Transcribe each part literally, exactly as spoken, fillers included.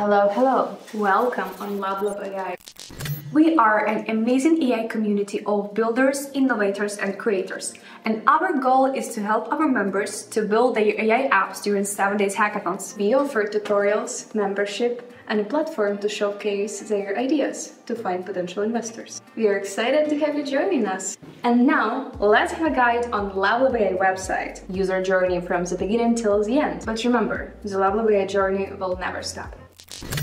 Hello, hello. Welcome on LabLab A I. We are an amazing A I community of builders, innovators, and creators, and our goal is to help our members to build their A I apps during seven days hackathons. We offer tutorials, membership, and a platform to showcase their ideas to find potential investors. We are excited to have you joining us. And now, let's have a guide on the LabLab A I website, user journey from the beginning till the end. But remember, the LabLab A I journey will never stop.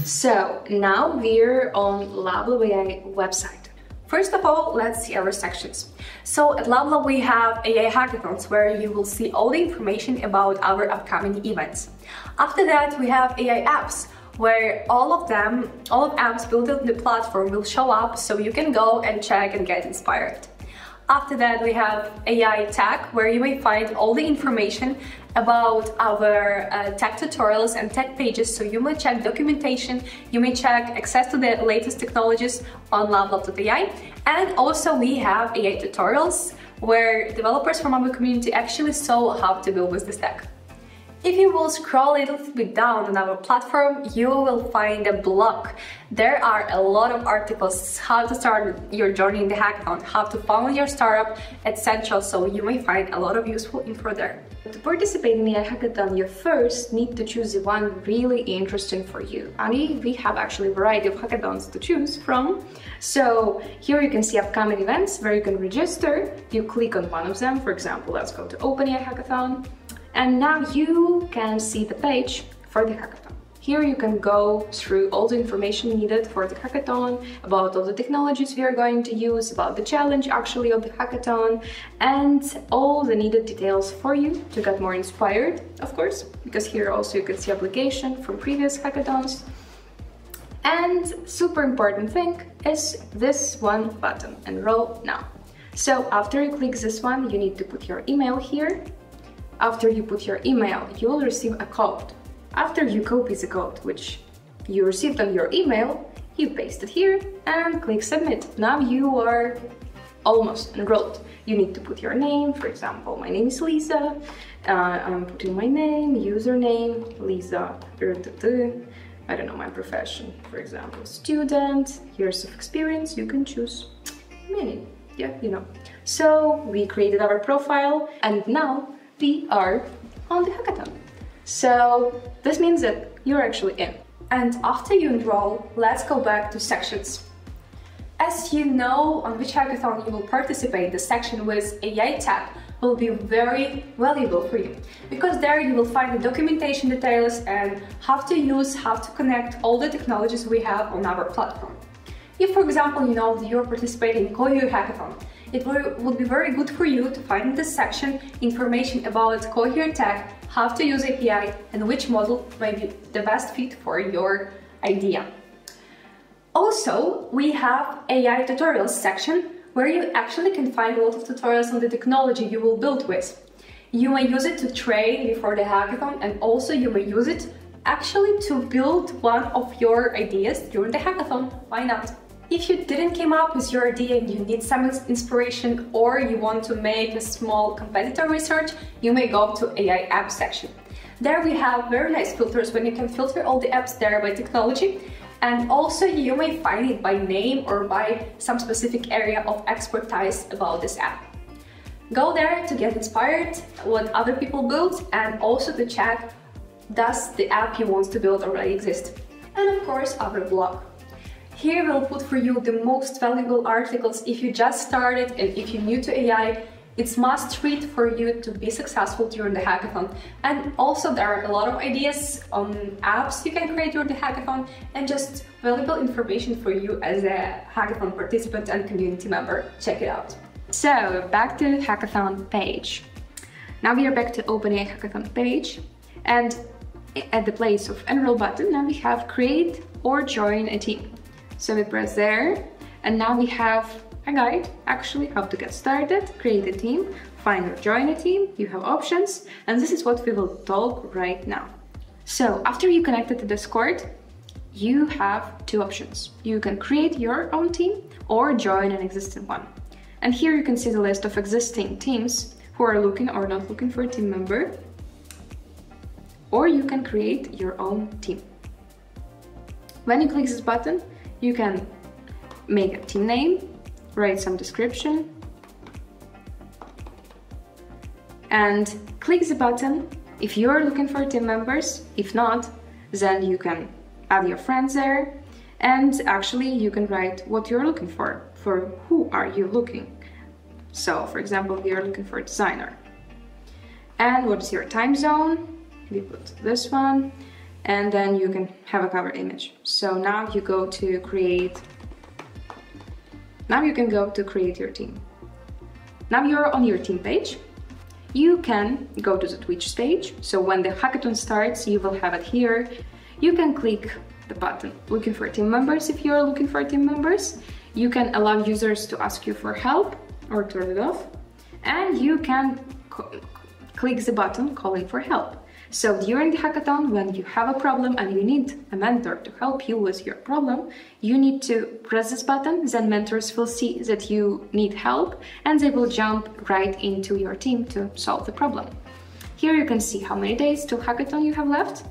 So now we're on LabLab A I website. First of all, let's see our sections. So at LabLab we have A I hackathons, where you will see all the information about our upcoming events. After that, we have A I apps, where all of them, all of apps built on the platform will show up, so you can go and check and get inspired. After that, we have A I Tech, where you may find all the information about our uh, tech tutorials and tech pages, so you may check documentation, you may check access to the latest technologies on LabLab dot A I. And also we have A I tutorials, where developers from our community actually saw how to build with this tech. If you will scroll a little bit down on our platform, you will find a blog. There are a lot of articles, how to start your journey in the hackathon, how to found your startup, et cetera. So you may find a lot of useful info there. To participate in a hackathon, you first need to choose the one really interesting for you. And we have actually a variety of hackathons to choose from. So here you can see upcoming events where you can register. You click on one of them, for example, let's go to OpenAI hackathon. And now you can see the page for the hackathon. Here you can go through all the information needed for the hackathon, about all the technologies we are going to use, about the challenge actually of the hackathon, and all the needed details for you to get more inspired, of course, because here also you can see application from previous hackathons. And super important thing is this one button, enroll now. So after you click this one, you need to put your email here. After you put your email, you will receive a code. After you copy the code, which you received on your email, you paste it here and click submit. Now you are almost enrolled. You need to put your name, for example, my name is Lisa. Uh, I'm putting my name, username, Lisa, I don't know, my profession, for example, student, years of experience, you can choose many, yeah, you know. So we created our profile, and now we are on the hackathon. So this means that you're actually in. And after you enroll, let's go back to sections. As you know on which hackathon you will participate, the section with A I tab will be very valuable for you, because there you will find the documentation details and how to use, how to connect all the technologies we have on our platform. If, for example, you know that you're participating in CoEU hackathon, it would be very good for you to find in this section information about Cohere tech, how to use A P I, and which model may be the best fit for your idea. Also, we have A I tutorials section, where you actually can find a lot of tutorials on the technology you will build with. You may use it to train before the hackathon, and also you may use it actually to build one of your ideas during the hackathon. Why not? If you didn't come up with your idea and you need some inspiration, or you want to make a small competitor research, you may go to A I app section. There we have very nice filters when you can filter all the apps there by technology, and also you may find it by name or by some specific area of expertise about this app. Go there to get inspired what other people build, and also to check does the app you want to build already exist. And of course our blog. Here we'll put for you the most valuable articles if you just started and if you're new to A I. It's must-read for you to be successful during the hackathon. And also there are a lot of ideas on apps you can create during the hackathon, and just valuable information for you as a hackathon participant and community member. Check it out. So back to hackathon page. Now we are back to OpenAI hackathon page, and at the place of enroll button, now we have create or join a team. So we press there, and now we have a guide actually how to get started, create a team, find or join a team. You have options, and this is what we will talk right now. So after you connected to Discord, you have two options. You can create your own team or join an existing one. And here you can see the list of existing teams who are looking or not looking for a team member, or you can create your own team. When you click this button, you can make a team name, write some description, and click the button if you are looking for team members. If not, then you can add your friends there, and actually you can write what you're looking for, for who are you looking. So, for example, we are looking for a designer. And what is your time zone? We put this one, and then you can have a cover image. So now you go to create. Now you can go to create your team. Now you're on your team page. You can go to the Twitch page. So when the hackathon starts, you will have it here. You can click the button looking for team members if you're looking for team members. You can allow users to ask you for help or turn it off. And you can click the button calling for help. So during the hackathon, when you have a problem and you need a mentor to help you with your problem, you need to press this button, then mentors will see that you need help and they will jump right into your team to solve the problem. Here you can see how many days till hackathon you have left,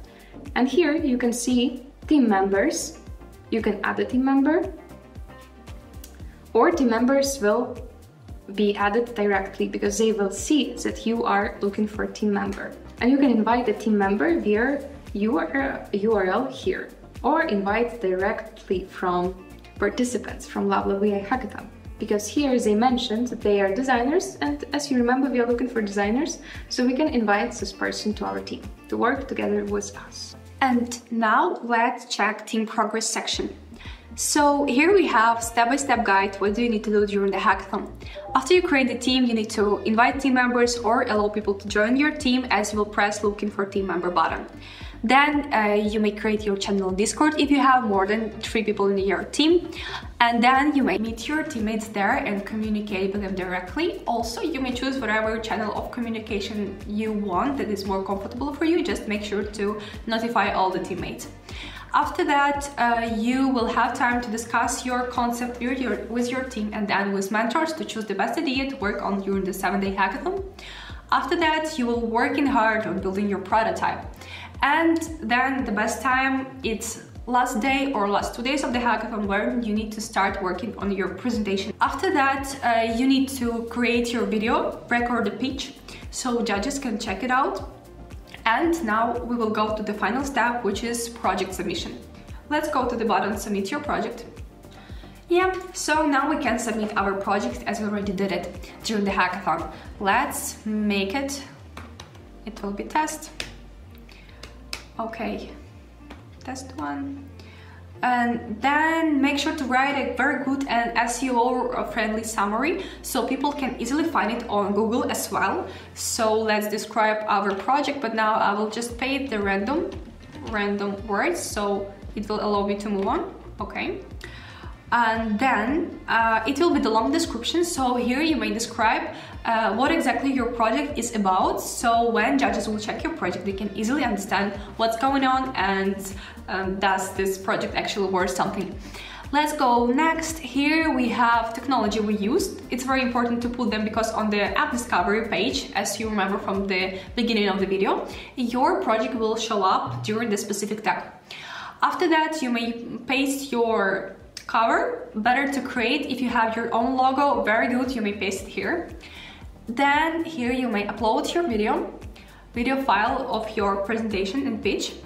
and here you can see team members. You can add a team member, or team members will be added directly because they will see that you are looking for a team member. And you can invite a team member via U R L here, or invite directly from participants from LabLab A I Hackathon, because here they mentioned that they are designers, and as you remember, we are looking for designers, so we can invite this person to our team to work together with us. And now let's check team progress section. So here we have step-by-step guide, what do you need to do during the hackathon. After you create the team, you need to invite team members or allow people to join your team, as you will press looking for team member button. Then uh, you may create your channel on Discord if you have more than three people in your team. And then you may meet your teammates there and communicate with them directly. Also, you may choose whatever channel of communication you want that is more comfortable for you. Just make sure to notify all the teammates. After that, uh, you will have time to discuss your concept with your, with your team and then with mentors to choose the best idea to work on during the seven-day hackathon. After that, you will work in hard on building your prototype. And then the best time, it's last day or last two days of the hackathon, where you need to start working on your presentation. After that, uh, you need to create your video, record the pitch, so judges can check it out. And now we will go to the final step, which is project submission. Let's go to the button submit your project. Yeah, so now we can submit our project as we already did it during the hackathon. Let's make it, it will be test. Okay, test one. And then make sure to write a very good and S E O-friendly summary so people can easily find it on Google as well. So let's describe our project, but now I will just paste the random, random words so it will allow me to move on. Okay. And then uh, it will be the long description. So here you may describe uh, what exactly your project is about. So when judges will check your project, they can easily understand what's going on and um, does this project actually worth something. Let's go next. Here we have technology we used. It's very important to put them because on the app discovery page, as you remember from the beginning of the video, your project will show up during the specific tag. After that, you may paste your cover, better to create if you have your own logo, very good, you may paste it here. Then here you may upload your video, video file of your presentation and pitch.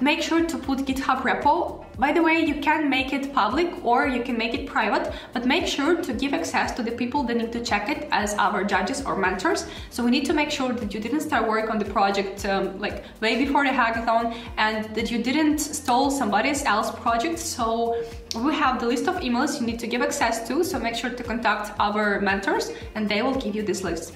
Make sure to put GitHub repo. By the way, you can make it public or you can make it private, but make sure to give access to the people that need to check it as our judges or mentors. So we need to make sure that you didn't start work on the project um, like way before the hackathon and that you didn't stole somebody else's project. So we have the list of emails you need to give access to, so make sure to contact our mentors and they will give you this list.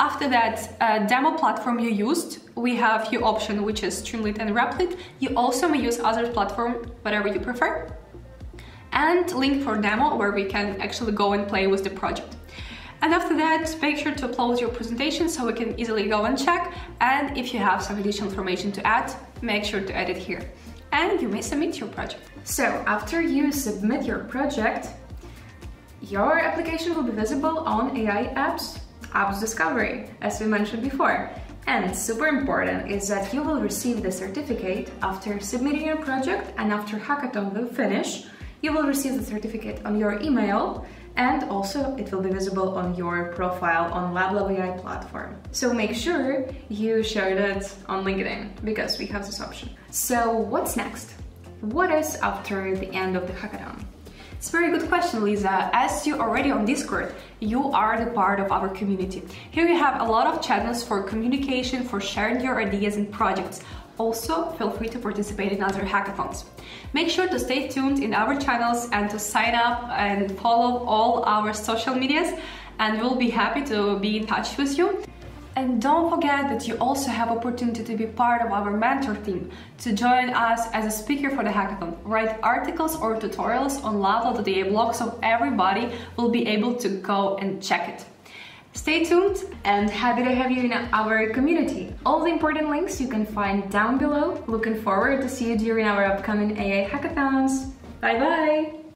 After that, uh, demo platform you used, we have your option, which is Streamlit and Replit. You also may use other platform, whatever you prefer. And link for demo, where we can actually go and play with the project. And after that, make sure to upload your presentation so we can easily go and check. And if you have some additional information to add, make sure to add it here. And you may submit your project. So after you submit your project, your application will be visible on A I apps. Apps Discovery, as we mentioned before, And super important is that you will receive the certificate after submitting your project, and after hackathon will finish, you will receive the certificate on your email, and also it will be visible on your profile on LabLab A I platform. So make sure you share that on LinkedIn, because we have this option. So what's next? What is after the end of the hackathon? It's a very good question, Lisa. As you're already on Discord, you are the part of our community. Here you have a lot of channels for communication, for sharing your ideas and projects. Also, feel free to participate in other hackathons. Make sure to stay tuned in our channels and to sign up and follow all our social medias, and we'll be happy to be in touch with you. And don't forget that you also have opportunity to be part of our mentor team, to join us as a speaker for the hackathon, write articles or tutorials on LabLab dot A I blog, so everybody will be able to go and check it. Stay tuned, and happy to have you in our community. All the important links you can find down below. Looking forward to see you during our upcoming A I hackathons. Bye bye!